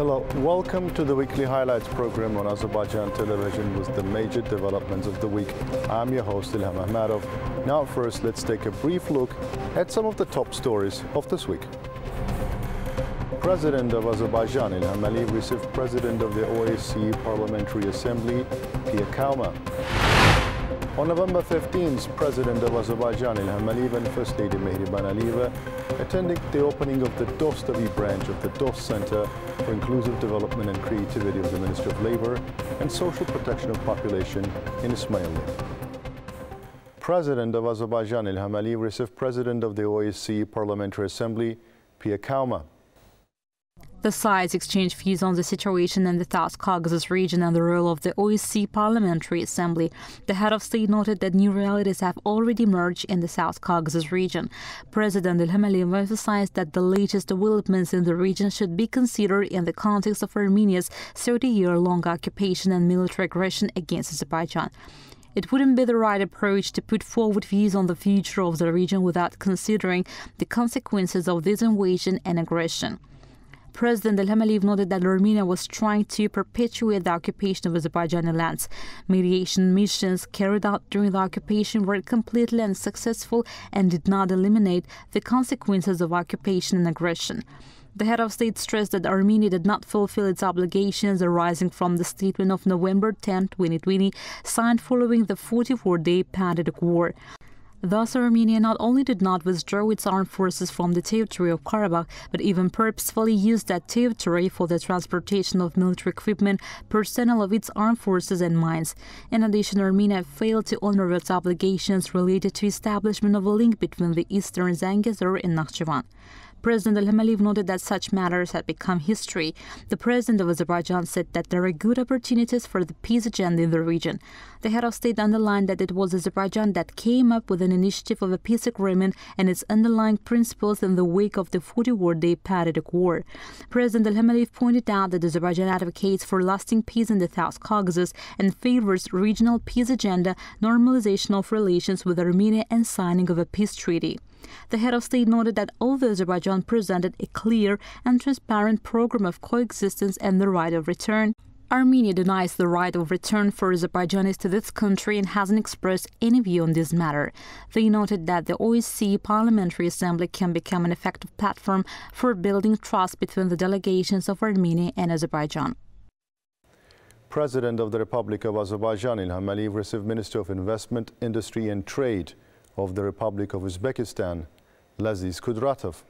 Hello, welcome to the weekly highlights program on Azerbaijan television with the major developments of the week. I'm your host Ilham Ahmadov. Now first, let's take a brief look at some of the top stories of this week. President of Azerbaijan Ilham Aliyev received President of the OSCE Parliamentary Assembly Pia Kauma. On November 15th, President of Azerbaijan Ilham Aliyev and First Lady Mehriban Aliyeva attended the opening of the Dostovi branch of the Dost Center for Inclusive Development and Creativity of the Ministry of Labor and Social Protection of Population in Ismayilli. President of Azerbaijan Ilham Aliyev received President of the OSCE Parliamentary Assembly Pia Kauma. The sides exchanged views on the situation in the South Caucasus region and the role of the OSCE Parliamentary Assembly. The head of state noted that new realities have already emerged in the South Caucasus region. President Ilham Aliyev emphasized that the latest developments in the region should be considered in the context of Armenia's 30-year-long occupation and military aggression against Azerbaijan. It wouldn't be the right approach to put forward views on the future of the region without considering the consequences of this invasion and aggression. President Ilham Aliyev noted that Armenia was trying to perpetuate the occupation of Azerbaijani lands. Mediation missions carried out during the occupation were completely unsuccessful and did not eliminate the consequences of occupation and aggression. The head of state stressed that Armenia did not fulfill its obligations arising from the statement of November 10, 2020, signed following the 44-day Pandemic War. Thus, Armenia not only did not withdraw its armed forces from the territory of Karabakh, but even purposefully used that territory for the transportation of military equipment, personnel of its armed forces and mines. In addition, Armenia failed to honor its obligations related to establishment of a link between the eastern Zangezur and Nakhchivan. President Ilham Aliyev noted that such matters had become history. The president of Azerbaijan said that there are good opportunities for the peace agenda in the region. The head of state underlined that it was Azerbaijan that came up with an initiative of a peace agreement and its underlying principles in the wake of the 44-day Pandemic War. President Ilham Aliyev pointed out that Azerbaijan advocates for lasting peace in the South Caucasus and favors regional peace agenda, normalization of relations with Armenia and signing of a peace treaty. The head of state noted that although Azerbaijan presented a clear and transparent program of coexistence and the right of return, Armenia denies the right of return for Azerbaijanis to this country and hasn't expressed any view on this matter. They noted that the OSCE Parliamentary Assembly can become an effective platform for building trust between the delegations of Armenia and Azerbaijan. President of the Republic of Azerbaijan Ilham Aliyev received Minister of Investment, Industry and Trade of the Republic of Uzbekistan, Laziz Kudratov.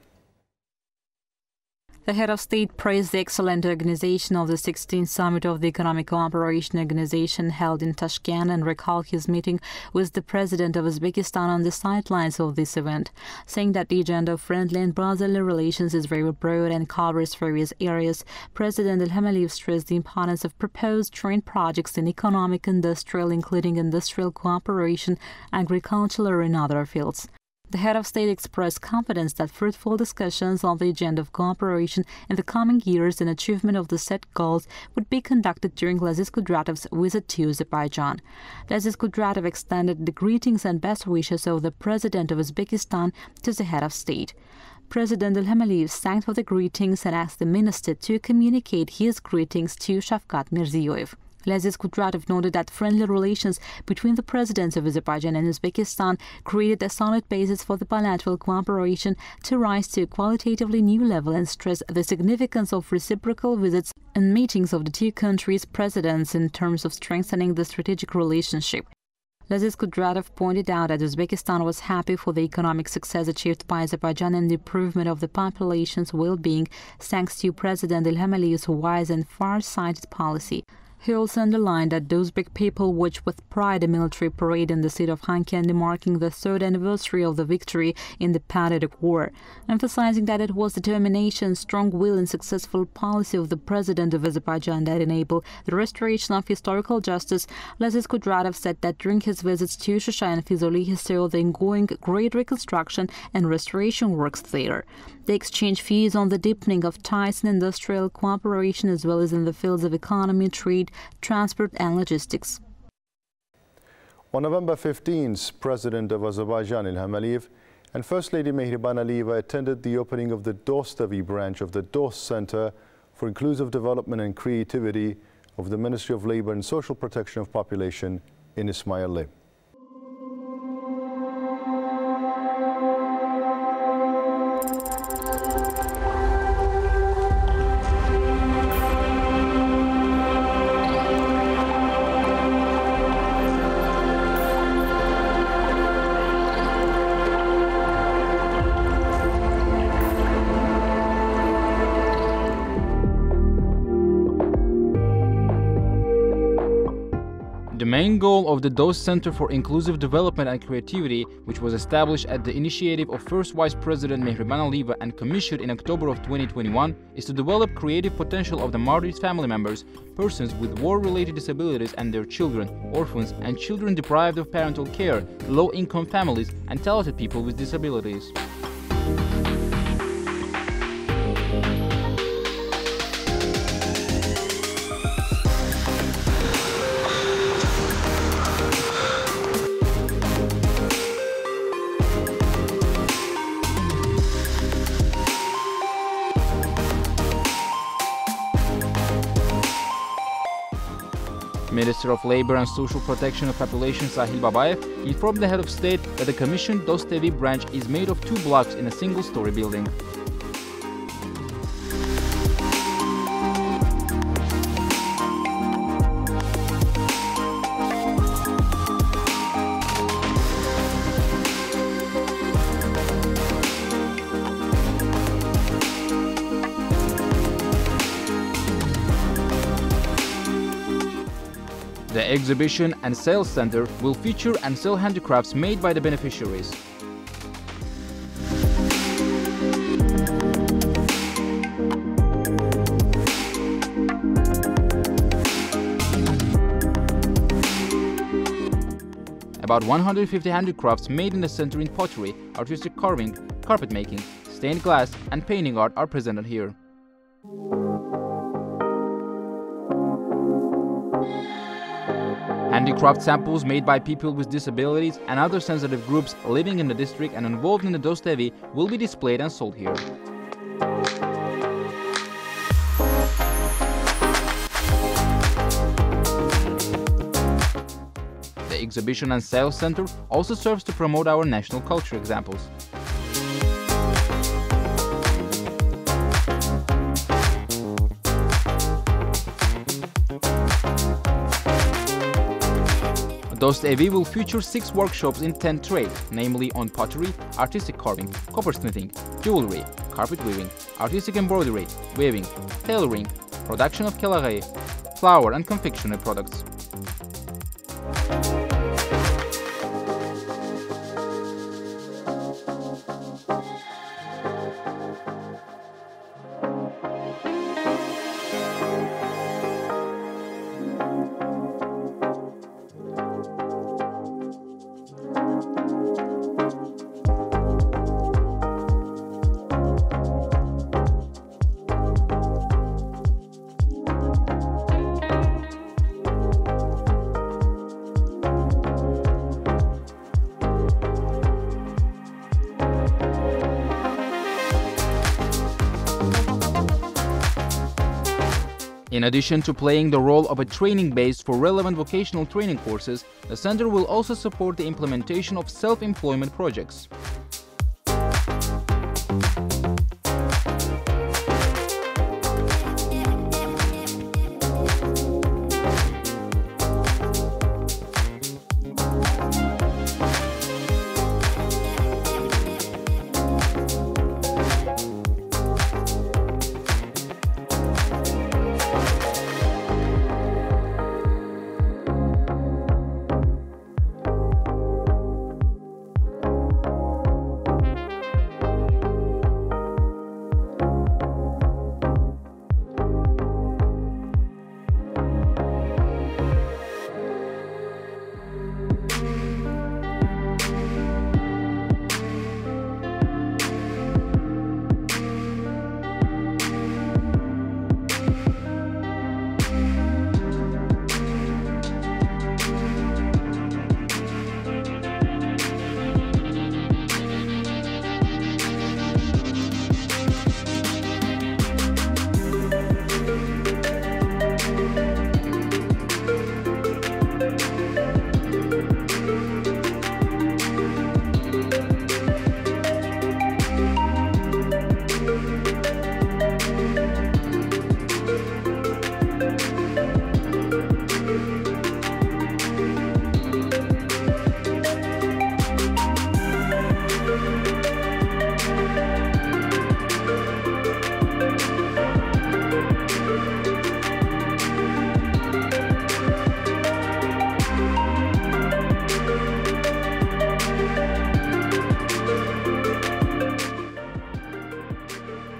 The head of state praised the excellent organization of the 16th Summit of the Economic Cooperation Organization held in Tashkent and recalled his meeting with the president of Uzbekistan on the sidelines of this event, saying that the agenda of friendly and brotherly relations is very broad and covers various areas. President Ilham Aliyev stressed the importance of proposed joint projects in economic, industrial, including industrial cooperation, agricultural, and other fields. The head of state expressed confidence that fruitful discussions on the agenda of cooperation in the coming years and achievement of the set goals would be conducted during Laziz Kudratov's visit to Azerbaijan. Laziz Kudratov extended the greetings and best wishes of the president of Uzbekistan to the head of state. President Ilham Aliyev thanked for the greetings and asked the minister to communicate his greetings to Shavkat Mirziyoyev. Laziz Kudratov noted that friendly relations between the presidents of Azerbaijan and Uzbekistan created a solid basis for the bilateral cooperation to rise to a qualitatively new level and stressed the significance of reciprocal visits and meetings of the two countries' presidents in terms of strengthening the strategic relationship. Laziz Kudratov pointed out that Uzbekistan was happy for the economic success achieved by Azerbaijan and the improvement of the population's well-being thanks to President Ilham Aliyev's wise and far-sighted policy. He also underlined that the Uzbek people watched with pride a military parade in the city of Khankendi marking the third anniversary of the victory in the Patriotic War, emphasizing that it was determination, strong will and successful policy of the president of Azerbaijan that enabled the restoration of historical justice. Laziz Kudratov said that during his visits to Shusha and Fizoli, he saw the ongoing great reconstruction and restoration works there. They exchanged views on the deepening of ties in industrial cooperation as well as in the fields of economy, trade, transport and logistics. On November 15th, President of Azerbaijan Ilham Aliyev and First Lady Mehriban Aliyeva attended the opening of the Dostavi branch of the Dost Center for Inclusive Development and Creativity of the Ministry of Labor and Social Protection of Population in Ismayilli. The main goal of the Dost Center for Inclusive Development and Creativity, which was established at the initiative of first Vice President Mehriban Aliyeva and commissioned in October of 2021, is to develop creative potential of the martyred family members, persons with war-related disabilities and their children, orphans and children deprived of parental care, low-income families and talented people with disabilities. Minister of Labor and Social Protection of Population Sahil Babaev informed the head of state that the commissioned Dostavi branch is made of 2 blocks in a single-story building. The exhibition and sales center will feature and sell handicrafts made by the beneficiaries. About 150 handicrafts made in the center in pottery, artistic carving, carpet making, stained glass and painting art are presented here. Handicraft samples made by people with disabilities and other sensitive groups living in the district and involved in the Dostavi will be displayed and sold here. The exhibition and sales center also serves to promote our national culture examples. Dostavi will feature 6 workshops in 10 trades, namely on pottery, artistic carving, coppersmithing, jewelry, carpet weaving, artistic embroidery, weaving, tailoring, production of kelaghe, flour and confectionery products. In addition to playing the role of a training base for relevant vocational training courses, the center will also support the implementation of self-employment projects.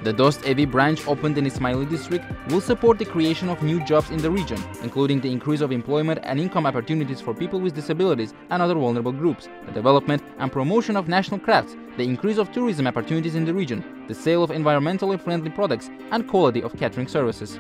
The Dost Evi branch opened in Ismayilli district will support the creation of new jobs in the region, including the increase of employment and income opportunities for people with disabilities and other vulnerable groups, the development and promotion of national crafts, the increase of tourism opportunities in the region, the sale of environmentally friendly products and quality of catering services.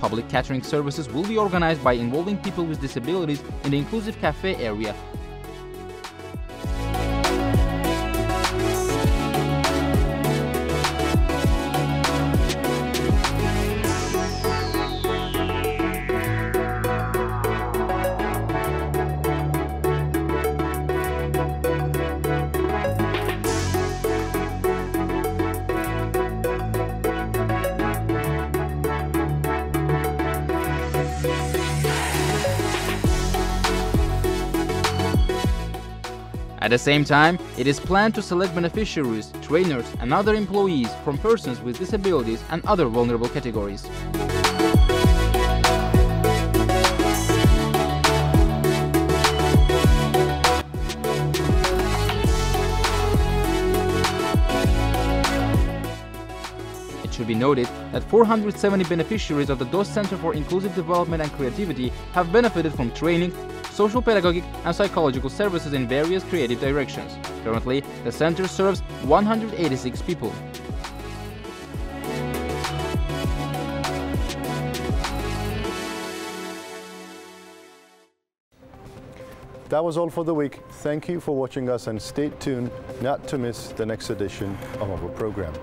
Public catering services will be organized by involving people with disabilities in the inclusive cafe area. At the same time, it is planned to select beneficiaries, trainers and other employees from persons with disabilities and other vulnerable categories. It should be noted that 470 beneficiaries of the Dost Center for Inclusive Development and Creativity have benefited from training, social pedagogic and psychological services in various creative directions. Currently, the center serves 186 people. That was all for the week. Thank you for watching us and stay tuned not to miss the next edition of our program.